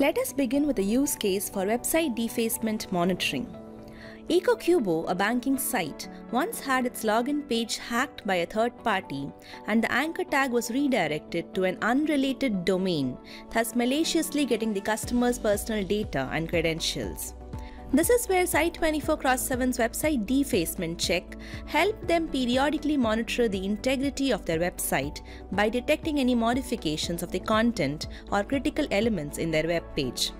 Let us begin with a use case for website defacement monitoring. EcoCubo, a banking site, once had its login page hacked by a third party and the anchor tag was redirected to an unrelated domain, thus maliciously getting the customer's personal data and credentials. This is where Site24x7's website defacement check helped them periodically monitor the integrity of their website by detecting any modifications of the content or critical elements in their web page.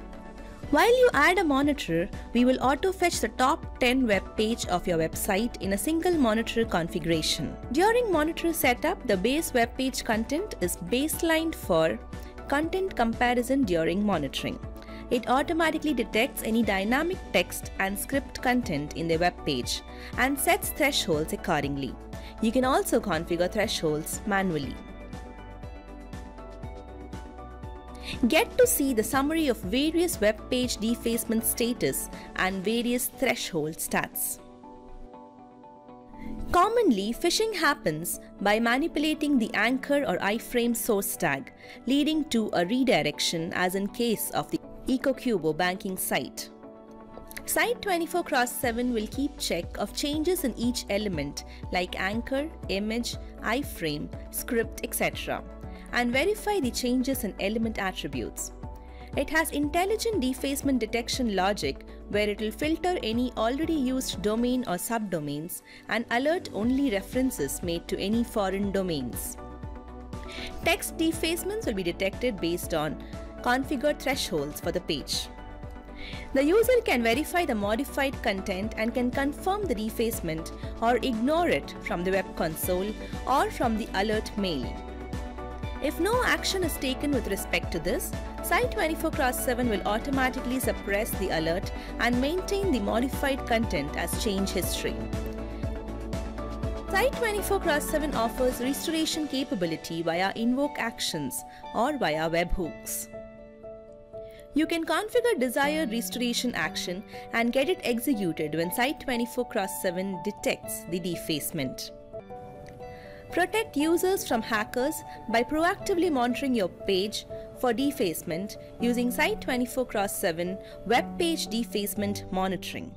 While you add a monitor, we will auto-fetch the top 10 web page of your website in a single monitor configuration. During monitor setup, the base web page content is baselined for content comparison during monitoring. It automatically detects any dynamic text and script content in the web page and sets thresholds accordingly. You can also configure thresholds manually. Get to see the summary of various web page defacement status and various threshold stats. Commonly, phishing happens by manipulating the anchor or iframe source tag, leading to a redirection, as in case of the EcoCubo banking site. Site24x7 will keep check of changes in each element like anchor, image, iframe, script, etc. and verify the changes in element attributes. It has intelligent defacement detection logic where it will filter any already used domain or subdomains and alert only references made to any foreign domains. Text defacements will be detected based on configured thresholds for the page. The user can verify the modified content and can confirm the defacement or ignore it from the web console or from the alert mail. If no action is taken with respect to this, Site24x7 will automatically suppress the alert and maintain the modified content as change history. Site24x7 offers restoration capability via invoke actions or via webhooks. You can configure desired restoration action and get it executed when Site24x7 detects the defacement. Protect users from hackers by proactively monitoring your page for defacement using Site24x7 web page defacement monitoring.